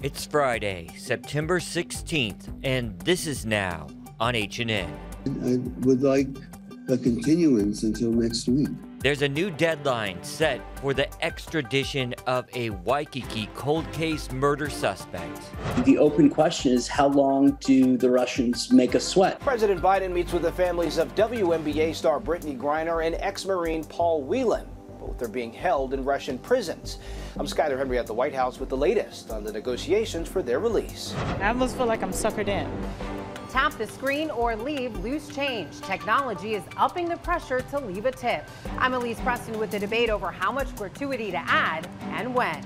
It's Friday, September 16th, and this is Now on HNN. I would like a continuance until next week. There's a new deadline set for the extradition of a Waikiki cold case murder suspect. The open question is, how long do the Russians make us sweat? President Biden meets with the families of WNBA star Brittney Griner and ex-Marine Paul Whelan. Both are being held in Russian prisons. I'm Skyler Henry at the White House with the latest on the negotiations for their release. I almost feel like I'm suckered in. Tap the screen or leave loose change. Technology is upping the pressure to leave a tip. I'm Elise Preston with the debate over how much gratuity to add and when.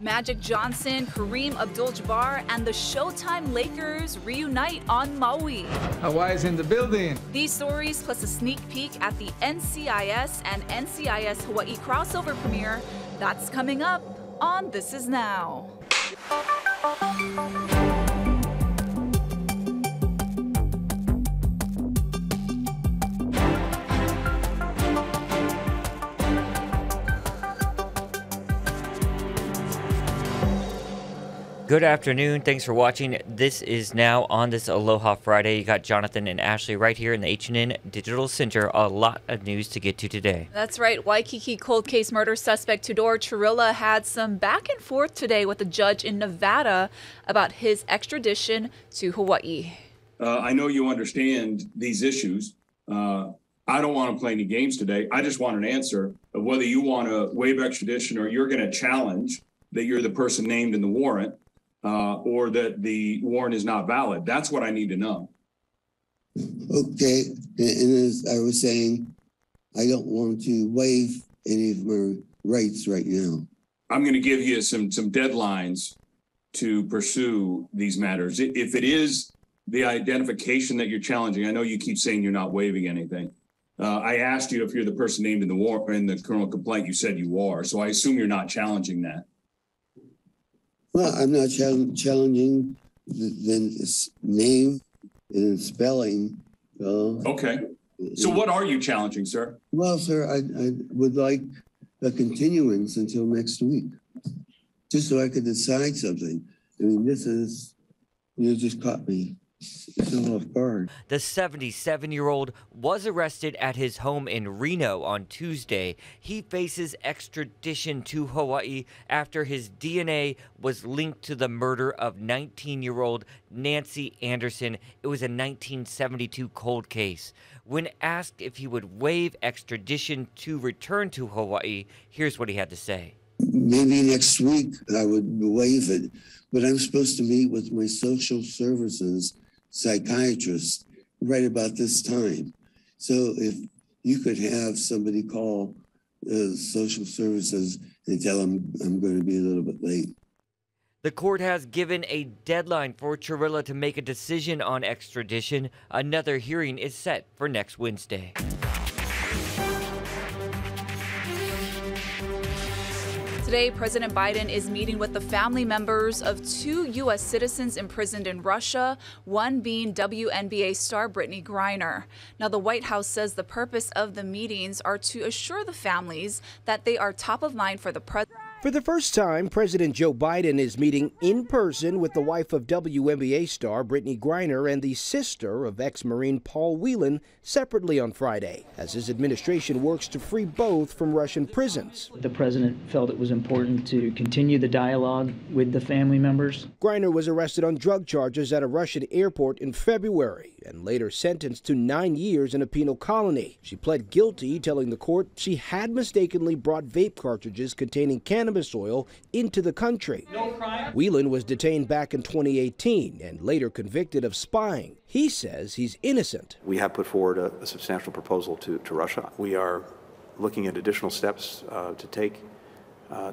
Magic Johnson, Kareem Abdul-Jabbar, and the Showtime Lakers reunite on Maui. Hawaii's in the building. These stories, plus a sneak peek at the NCIS and NCIS Hawaii crossover premiere, that's coming up on This Is Now. Good afternoon. Thanks for watching. This is Now on this Aloha Friday. You got Jonathan and Ashley right here in the HNN Digital Center. A lot of news to get to today. That's right. Waikiki cold case murder suspect Tudor Chirila had some back and forth today with a judge in Nevada about his extradition to Hawaii. I know you understand these issues. I don't want to play any games today. I just want an answer of whether you want to waive extradition or you're going to challenge that you're the person named in the warrant. Or that the warrant is not valid. That's what I need to know. Okay, and as I was saying, I don't want to waive any of my rights right now. I'm going to give you some deadlines to pursue these matters. If it is the identification that you're challenging, I know you keep saying you're not waiving anything. I asked you if you're the person named in the criminal complaint. You said you are, so I assume you're not challenging that. Well, I'm not challenging the name and spelling. Okay. So what are you challenging, sir? Well, sir, I would like a continuance until next week, just so I could decide something. I mean, this is, you just caught me. The 77-year-old was arrested at his home in Reno on Tuesday. He faces extradition to Hawaii after his DNA was linked to the murder of 19-year-old Nancy Anderson. It was a 1972 cold case. When asked if he would waive extradition to return to Hawaii, here's what he had to say. Maybe next week I would waive it, but I'm supposed to meet with my social services psychiatrist right about this time. So if you could have somebody call social services and tell them I'm going to be a little bit late. The court has given a deadline for Chirila to make a decision on extradition. Another hearing is set for next Wednesday. Today, President Biden is meeting with the family members of two U.S. citizens imprisoned in Russia, one being WNBA star Brittney Griner. Now, the White House says the purpose of the meetings are to assure the families that they are top of mind for the president. For the first time, President Joe Biden is meeting in person with the wife of WNBA star Brittney Griner and the sister of ex-Marine Paul Whelan separately on Friday, as his administration works to free both from Russian prisons. The president felt it was important to continue the dialogue with the family members. Griner was arrested on drug charges at a Russian airport in February and later sentenced to 9 years in a penal colony. She pled guilty, telling the court she had mistakenly brought vape cartridges containing cannabis oil into the country. No crime. Whelan was detained back in 2018 and later convicted of spying. He says he's innocent. We have put forward a substantial proposal to Russia. We are looking at additional steps to take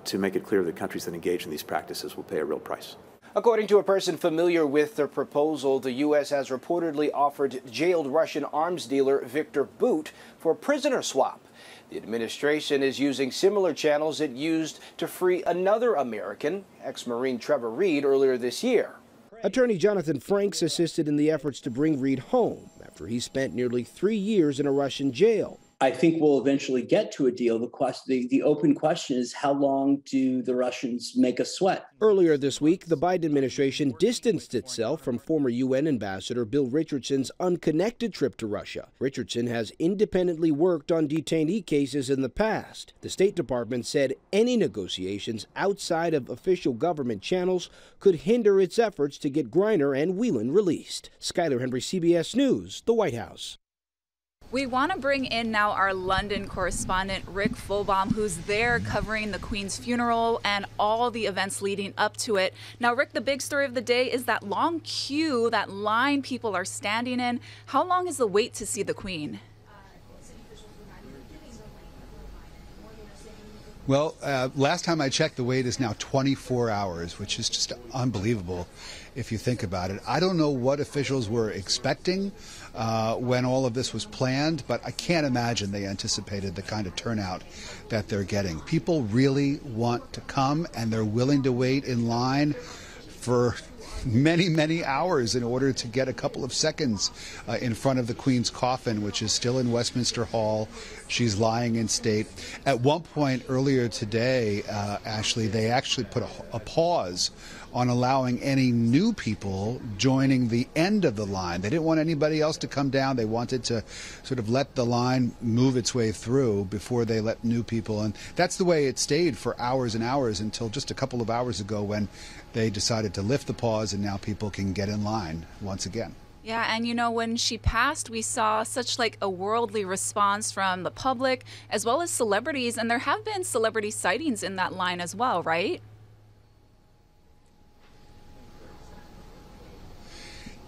to make it clear that countries that engage in these practices will pay a real price. According to a person familiar with the proposal, the U.S. has reportedly offered jailed Russian arms dealer Viktor Bout for prisoner swap. The administration is using similar channels it used to free another American, ex-Marine Trevor Reed, earlier this year. Attorney Jonathan Franks assisted in the efforts to bring Reed home after he spent nearly 3 years in a Russian jail. I think we'll eventually get to a deal. The open question is, how long do the Russians make us sweat? Earlier this week, the Biden administration distanced itself from former UN Ambassador Bill Richardson's unconnected trip to Russia. Richardson has independently worked on detainee cases in the past. The State Department said any negotiations outside of official government channels could hinder its efforts to get Griner and Whelan released. Skyler Henry, CBS News, the White House. We want to bring in now our London correspondent, Rick Folbaum, who's there covering the Queen's funeral and all the events leading up to it. Now, Rick, the big story of the day is that long queue, that line people are standing in. How long is the wait to see the Queen? Well, last time I checked, the wait is now 24 hours, which is just unbelievable if you think about it. I don't know what officials were expecting when all of this was planned, but I can't imagine they anticipated the kind of turnout that they're getting. People really want to come, and they're willing to wait in line for many, many hours in order to get a couple of seconds in front of the Queen's coffin, which is still in Westminster Hall. She's lying in state. At one point earlier today, Ashley, they actually put a pause on allowing any new people joining the end of the line. They didn't want anybody else to come down. They wanted to sort of let the line move its way through before they let new people. And that's the way it stayed for hours and hours until just a couple of hours ago when they decided to lift the pause and now people can get in line once again. Yeah, and you know, when she passed, we saw such like a worldly response from the public as well as celebrities. And there have been celebrity sightings in that line as well, right?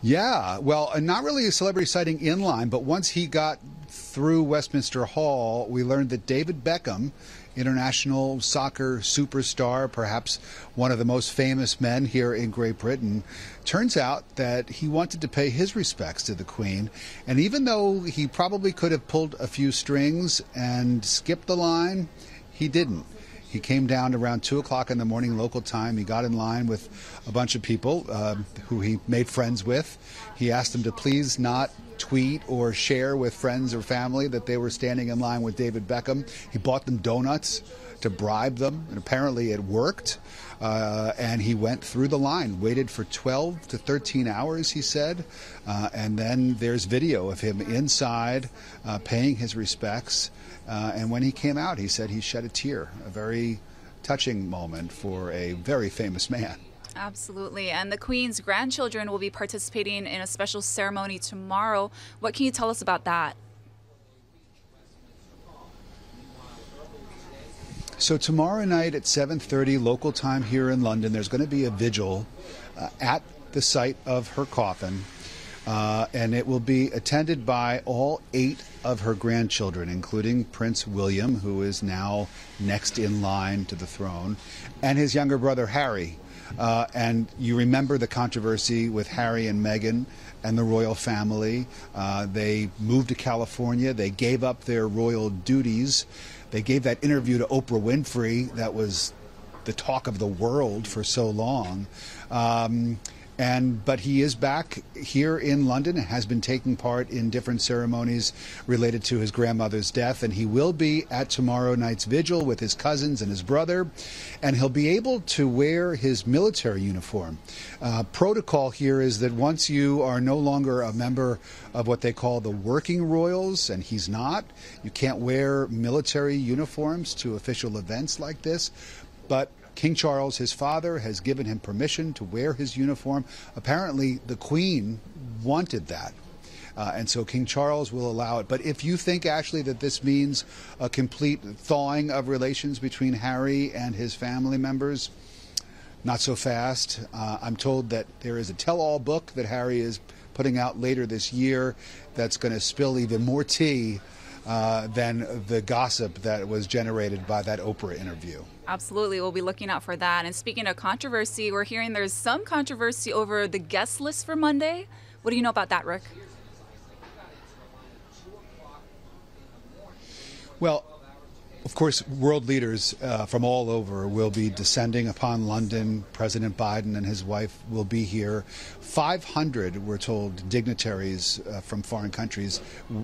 Yeah, well, not really a celebrity sighting in line, but once he got through Westminster Hall, we learned that David Beckham, international soccer superstar, perhaps one of the most famous men here in Great Britain, turns out that he wanted to pay his respects to the Queen. And even though he probably could have pulled a few strings and skipped the line, he didn't. He came down around 2 o'clock in the morning local time. He got in line with a bunch of people who he made friends with. He asked them to please not tweet or share with friends or family that they were standing in line with David Beckham. He bought them donuts to bribe them, and apparently it worked. And he went through the line, waited for 12 to 13 hours, he said. And then there's video of him inside paying his respects. And when he came out, he said he shed a tear, a very touching moment for a very famous man. Absolutely. And the Queen's grandchildren will be participating in a special ceremony tomorrow. What can you tell us about that? So tomorrow night at 7:30 local time here in London, there's going to be a vigil at the site of her coffin. And it will be attended by all 8 of her grandchildren, including Prince William, who is now next in line to the throne, and his younger brother, Harry. And you remember the controversy with Harry and Meghan and the royal family. They moved to California. They gave up their royal duties. They gave that interview to Oprah Winfrey that was the talk of the world for so long. But he is back here in London and has been taking part in different ceremonies related to his grandmother's death. And he will be at tomorrow night's vigil with his cousins and his brother. And he'll be able to wear his military uniform. Protocol here is that once you are no longer a member of what they call the working royals, and he's not, you can't wear military uniforms to official events like this. But King Charles, his father, has given him permission to wear his uniform. Apparently, the Queen wanted that. And so King Charles will allow it. But if you think, Ashley, that this means a complete thawing of relations between Harry and his family members, not so fast. I'm told that there is a tell-all book that Harry is putting out later this year that's going to spill even more tea than the gossip that was generated by that Oprah interview. Absolutely. We'll be looking out for that. And speaking of controversy, we're hearing there's some controversy over the guest list for Monday. What do you know about that, Rick? Well, Of course, world leaders from all over will be descending upon London. President Biden and his wife will be here. 500, we're told, dignitaries from foreign countries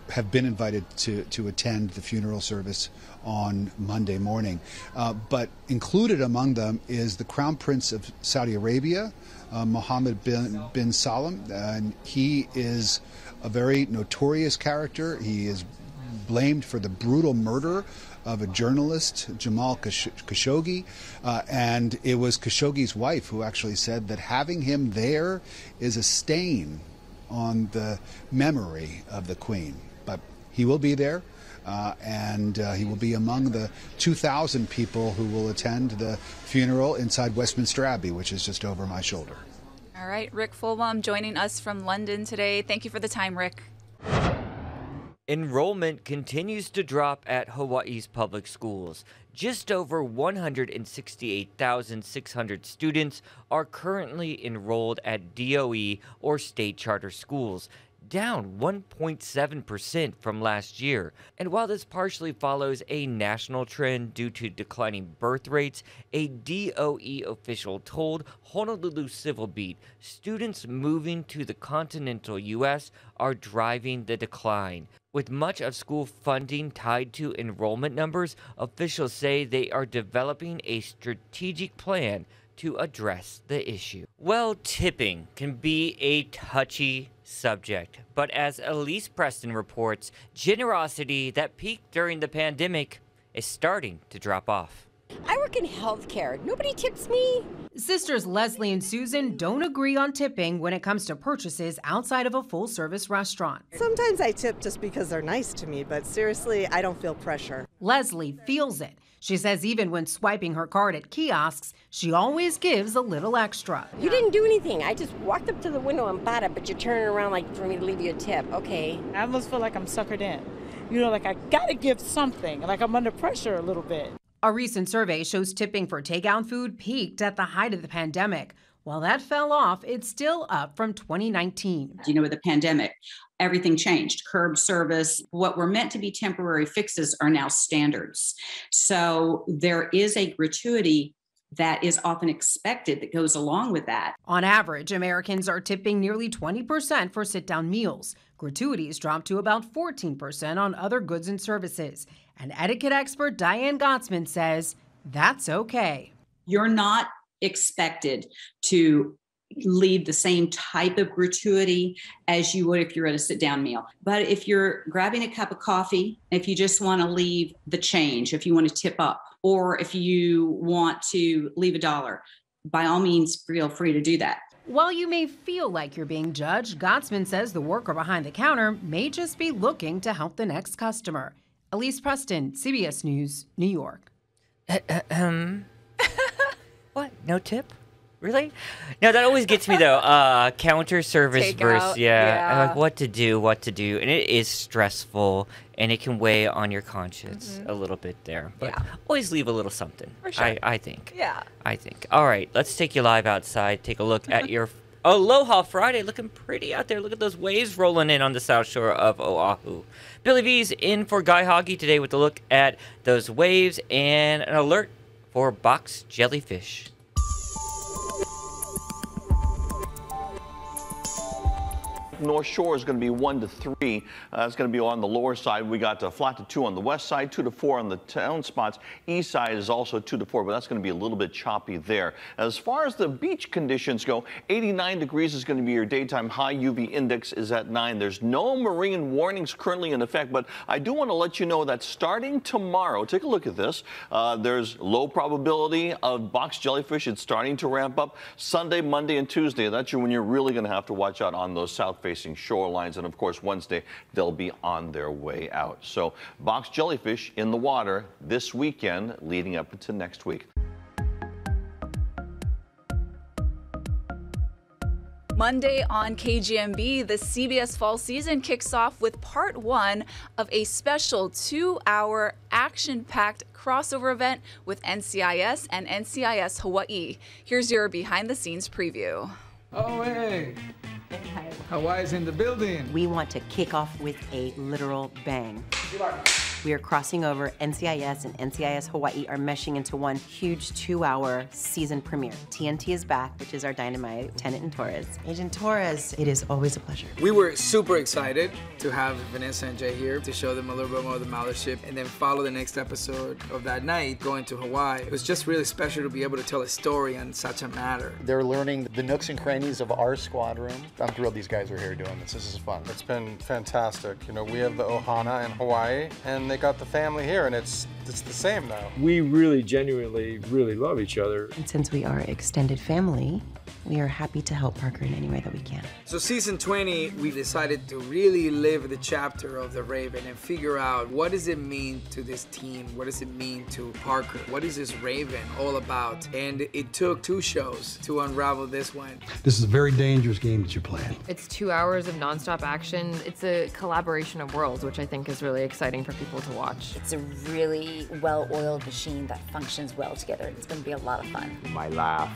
have been invited to attend the funeral service on Monday morning. But included among them is the Crown Prince of Saudi Arabia, Mohammed bin Salman. And he is a very notorious character. He is blamed for the brutal murder of a journalist, Jamal Khashoggi, and it was Khashoggi's wife who actually said that having him there is a stain on the memory of the Queen. But he will be there, and he will be among the 2,000 people who will attend the funeral inside Westminster Abbey, which is just over my shoulder. All right, Rick Folbaum joining us from London today. Thank you for the time, Rick. Enrollment continues to drop at Hawaii's public schools. Just over 168,600 students are currently enrolled at DOE or state charter schools, down 1.7% from last year. And while this partially follows a national trend due to declining birth rates, a DOE official told Honolulu Civil Beat students moving to the continental U.S. are driving the decline. With much of school funding tied to enrollment numbers, officials say they are developing a strategic plan to address the issue. Well, tipping can be a touchy subject, but as Elise Preston reports, generosity that peaked during the pandemic is starting to drop off. I work in healthcare. Nobody tips me. Sisters Leslie and Susan don't agree on tipping when it comes to purchases outside of a full-service restaurant. Sometimes I tip just because they're nice to me, but seriously, I don't feel pressure. Leslie feels it. She says even when swiping her card at kiosks, she always gives a little extra. You didn't do anything. I just walked up to the window and bought it, but you're turning around like for me to leave you a tip. Okay. I almost feel like I'm suckered in. You know, like I gotta give something, like I'm under pressure a little bit. A recent survey shows tipping for takeout food peaked at the height of the pandemic. While that fell off, it's still up from 2019. You know, with the pandemic, everything changed. Curb service, what were meant to be temporary fixes are now standards. So there is a gratuity that is often expected that goes along with that. On average, Americans are tipping nearly 20% for sit-down meals. Gratuities dropped to about 14% on other goods and services. And etiquette expert Diane Gottsman says that's okay. You're not expected to leave the same type of gratuity as you would if you're at a sit-down meal. But if you're grabbing a cup of coffee, if you just want to leave the change, if you want to tip up, or if you want to leave $1, by all means, feel free to do that. While you may feel like you're being judged, Gottsman says the worker behind the counter may just be looking to help the next customer. Elise Preston, CBS News, New York. What? No tip? Really? No, that always gets me, though. Counter service versus, yeah. Like what to do. And it is stressful, and it can weigh on your conscience a little bit there. But always leave a little something, for sure. I think. Yeah. I think. All right, let's take you live outside. Take a look at your Aloha Friday, looking pretty out there. Look at those waves rolling in on the south shore of Oahu. Billy V's in for Guy Hoggy today with a look at those waves and an alert for box jellyfish. North Shore is going to be 1 to 3. It's going to be on the lower side. We got flat to 2 on the west side, 2 to 4 on the town spots. East side is also 2 to 4, but that's going to be a little bit choppy there. As far as the beach conditions go, 89 degrees is going to be your daytime high. UV index is at 9. There's no marine warnings currently in effect, but I do want to let you know that starting tomorrow, take a look at this. There's low probability of box jellyfish. It's starting to ramp up Sunday, Monday, and Tuesday. That's when you're really going to have to watch out on those south facing shorelines, and of course Wednesday they'll be on their way out. So box jellyfish in the water this weekend leading up to next week. Monday on KGMB, the CBS fall season kicks off with part 1 of a special 2-hour action-packed crossover event with NCIS and NCIS Hawaii. Here's your behind-the-scenes preview. Oh, hey! Hawaii's in the building. We want to kick off with a literal bang. Good luck. We are crossing over. NCIS and NCIS Hawaii are meshing into one huge 2-hour season premiere. TNT is back, which is our dynamite. Tennant and Torres. Agent Torres, it is always a pleasure. We were super excited to have Vanessa and Jay here to show them a little bit more of the Mothership and then follow the next episode of that night going to Hawaii. It was just really special to be able to tell a story on such a matter. They're learning the nooks and crannies of our squad room. I'm thrilled these guys are here doing this. This is fun. It's been fantastic. You know, we have the Ohana in Hawaii, and they got the family here, and it's the same now. We really genuinely really love each other. And since we are extended family, we are happy to help Parker in any way that we can. So season 20, we decided to really live the chapter of the Raven and figure out what does it mean to this team? What does it mean to Parker? What is this Raven all about? And it took 2 shows to unravel this one. This is a very dangerous game that you're playing. It's 2 hours of nonstop action. It's a collaboration of worlds, which I think is really exciting for people to watch. It's a really well-oiled machine that functions well together. It's gonna be a lot of fun. You might laugh,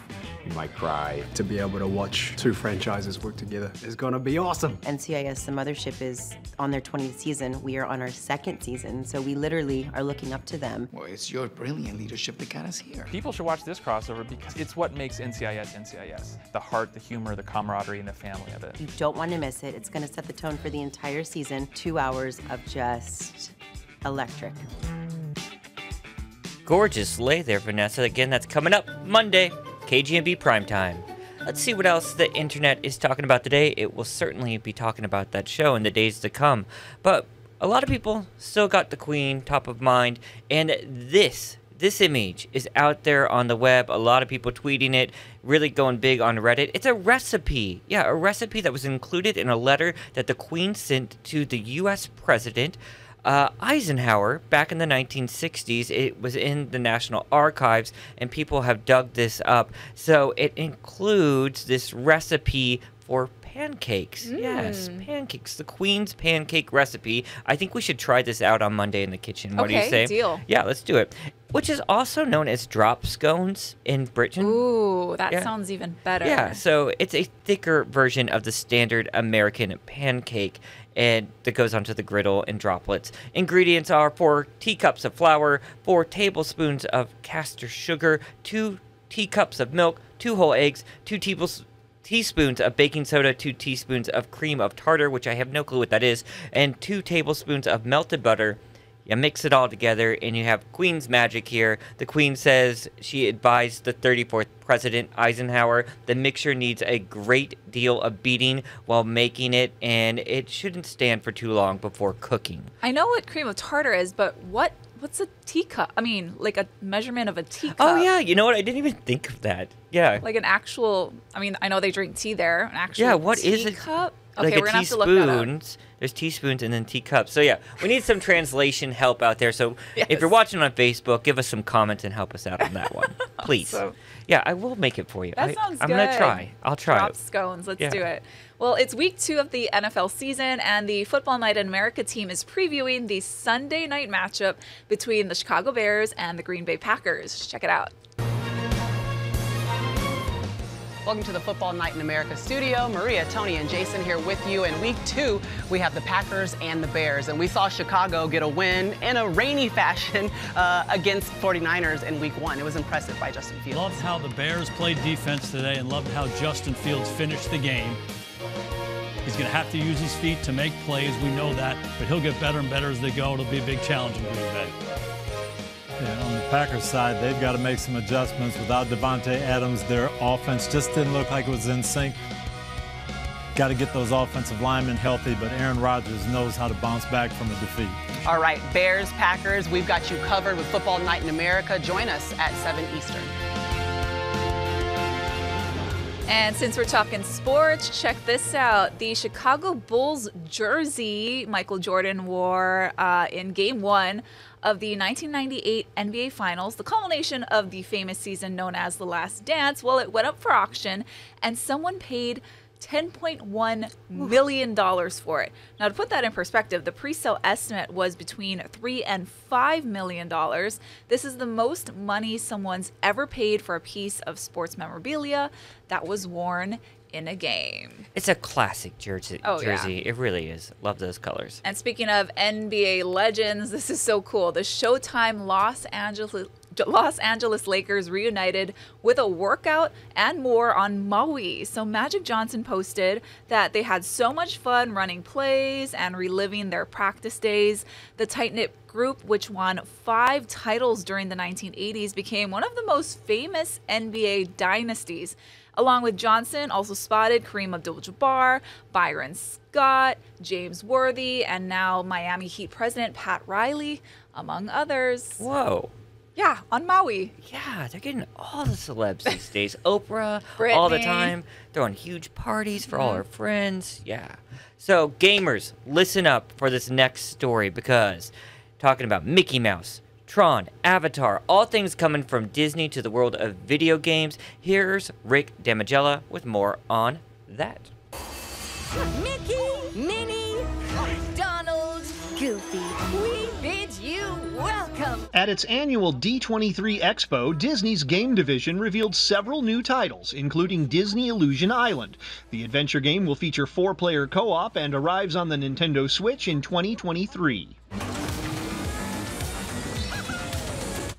you might cry. To be able to watch 2 franchises work together is gonna be awesome. NCIS, the Mothership, is on their 20th season. We are on our 2nd season, so we literally are looking up to them. Well, it's your brilliant leadership that got us here. People should watch this crossover because it's what makes NCIS, NCIS. The heart, the humor, the camaraderie, and the family of it. You don't want to miss it. It's gonna set the tone for the entire season. 2 hours of just electric. Gorgeous sleigh there, Vanessa. Again, that's coming up Monday, KGMB primetime. Let's see what else the internet is talking about today. It will certainly be talking about that show in the days to come. But a lot of people still got the Queen top of mind, and this image is out there on the web. A lot of people tweeting it, really going big on Reddit. It's a recipe. Yeah, a recipe that was included in a letter that the Queen sent to the U.S. President Eisenhower back in the 1960s. It was in the National Archives, and people have dug this up. So it includes this recipe for pancakes. Yes, pancakes. The Queen's pancake recipe. I think we should try this out on Monday in the kitchen. What do you say? Deal. Yeah, let's do it. Which is also known as drop scones in Britain. Ooh, that sounds even better. Yeah, so it's a thicker version of the standard American pancake, and that goes onto the griddle in droplets. Ingredients are 4 teacups of flour, 4 tablespoons of castor sugar, 2 teacups of milk, 2 whole eggs, 2 teaspoons of baking soda, 2 teaspoons of cream of tartar, which I have no clue what that is, and 2 tablespoons of melted butter. You mix it all together, and you have Queen's magic here. The Queen says she advised the 34th President Eisenhower the mixture needs a great deal of beating while making it, and it shouldn't stand for too long before cooking. I know what cream of tartar is, but what's a teacup? I mean, like a measurement of a teacup. Oh, yeah. You know what? I didn't even think of that. Yeah. Like an actual, I mean, I know they drink tea there. An actual teacup? Okay, like we're going to have to look that up. There's teaspoons and then teacups. So, yeah, we need some translation help out there. So if you're watching on Facebook, give us some comments and help us out on that one, please. So. Yeah, I will make it for you. That sounds good. I'm going to try. I'll try. Drop scones. Let's do it. Well, it's week 2 of the NFL season, and the Football Night in America team is previewing the Sunday night matchup between the Chicago Bears and the Green Bay Packers. Check it out. Welcome to the Football Night in America studio. Maria, Tony, and Jason here with you. In week 2, we have the Packers and the Bears. And we saw Chicago get a win in a rainy fashion against 49ers in week 1. It was impressive by Justin Fields. Loved how the Bears played defense today and loved how Justin Fields finished the game. He's going to have to use his feet to make plays. We know that. But he'll get better and better as they go. It'll be a big challenge in Green Bay. And on the Packers side, they've got to make some adjustments. Without Devontae Adams, their offense just didn't look like it was in sync. Got to get those offensive linemen healthy, but Aaron Rodgers knows how to bounce back from a defeat. All right, Bears, Packers, we've got you covered with Football Night in America. Join us at 7 Eastern. And since we're talking sports, check this out. The Chicago Bulls jersey Michael Jordan wore in Game 1 of the 1998 NBA Finals, the culmination of the famous season known as The Last Dance, well, it went up for auction, and someone paid $10.1 million for it. Now, to put that in perspective, the pre-sale estimate was between $3 and $5 million. This is the most money someone's ever paid for a piece of sports memorabilia that was worn in a game. It's a classic jersey. Oh, yeah. It really is. Love those colors. And speaking of NBA legends, this is so cool. The Showtime Los Angeles Lakers reunited with a workout and more on Maui. So Magic Johnson posted that they had so much fun running plays and reliving their practice days. The tight-knit group, which won 5 titles during the 1980s, became one of the most famous NBA dynasties. Along with Johnson, also spotted Kareem Abdul-Jabbar, Byron Scott, James Worthy, and now Miami Heat president Pat Riley, among others. Whoa. Yeah, on Maui. Yeah, they're getting all the celebs these days. Oprah, Brittney, all the time. Throwing huge parties for all her friends. Yeah. So, gamers, listen up for this next story, because talking about Mickey Mouse, Tron, Avatar, all things coming from Disney to the world of video games, here's Rick Damigella with more on that. Mickey, Minnie, Donald, Goofy, we bid you welcome. At its annual D23 Expo, Disney's game division revealed several new titles, including Disney Illusion Island. The adventure game will feature 4-player co-op and arrives on the Nintendo Switch in 2023.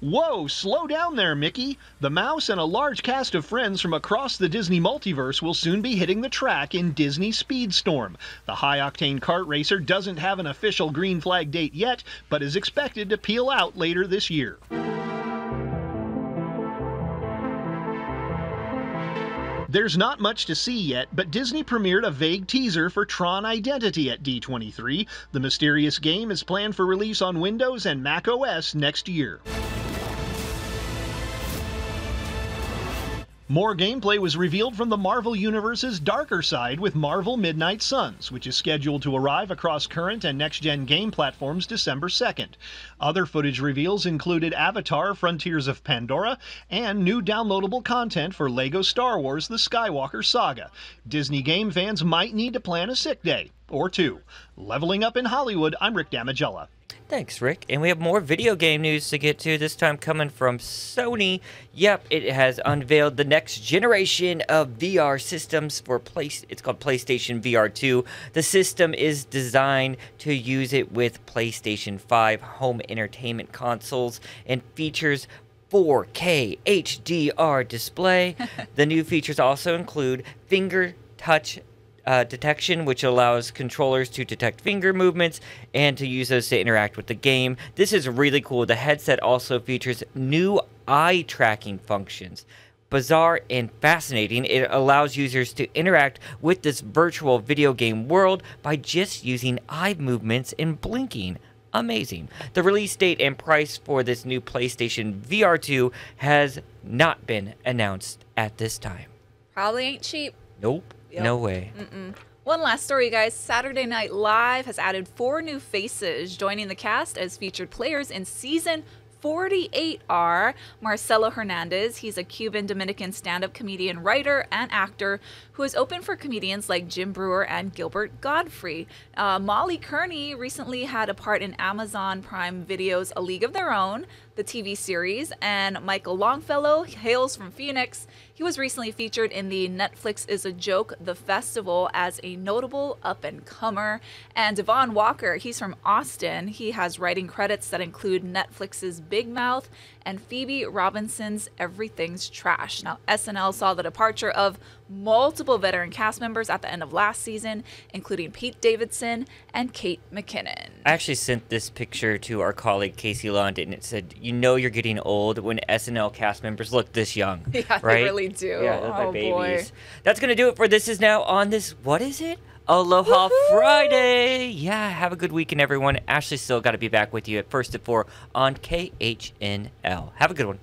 Whoa, slow down there, Mickey. The mouse and a large cast of friends from across the Disney multiverse will soon be hitting the track in Disney Speedstorm. The high-octane kart racer doesn't have an official green flag date yet, but is expected to peel out later this year. There's not much to see yet, but Disney premiered a vague teaser for Tron Identity at D23. The mysterious game is planned for release on Windows and Mac OS next year. More gameplay was revealed from the Marvel Universe's darker side with Marvel Midnight Suns, which is scheduled to arrive across current and next-gen game platforms December 2nd. Other footage reveals included Avatar Frontiers of Pandora and new downloadable content for LEGO Star Wars The Skywalker Saga. Disney game fans might need to plan a sick day or two. Leveling up in Hollywood, I'm Rick Damigella. Thanks, Rick. And we have more video game news to get to, this time coming from Sony. Yep, it has unveiled the next generation of VR systems for it's called PlayStation VR 2. The system is designed to use it with PlayStation 5 home entertainment consoles and features 4K HDR display. The new features also include finger touch detection, which allows controllers to detect finger movements and to use those to interact with the game. This is really cool. The headset also features new eye tracking functions. Bizarre and fascinating, it allows users to interact with this virtual video game world by just using eye movements and blinking. Amazing. The release date and price for this new PlayStation VR 2 has not been announced at this time. Probably ain't cheap. Nope. Yep. No way. One last story, guys. Saturday Night Live has added 4 new faces, joining the cast as featured players in season 48 are Marcelo Hernandez. He's a Cuban-Dominican stand-up comedian, writer, and actor who is open for comedians like Jim Brewer and Gilbert Godfrey. Molly Kearney recently had a part in Amazon Prime Video's A League of Their Own, the TV series, and Michael Longfellow hails from Phoenix. He was recently featured in the Netflix Is a Joke, The Festival, as a notable up-and-comer. And Devon Walker, he's from Austin. He has writing credits that include Netflix's Big Mouth and Phoebe Robinson's Everything's Trash. Now, SNL saw the departure of multiple veteran cast members at the end of last season, including Pete Davidson and Kate McKinnon. I actually sent this picture to our colleague Casey Lund, and it said, you know you're getting old when SNL cast members look this young. Yeah, right? They really do. Yeah, they're like babies. Boy. That's going to do it for This Is Now on this, what is it? Aloha Friday. Yeah, have a good weekend, everyone. Ashley's still got to be back with you at 1st at 4 on KHNL. Have a good one.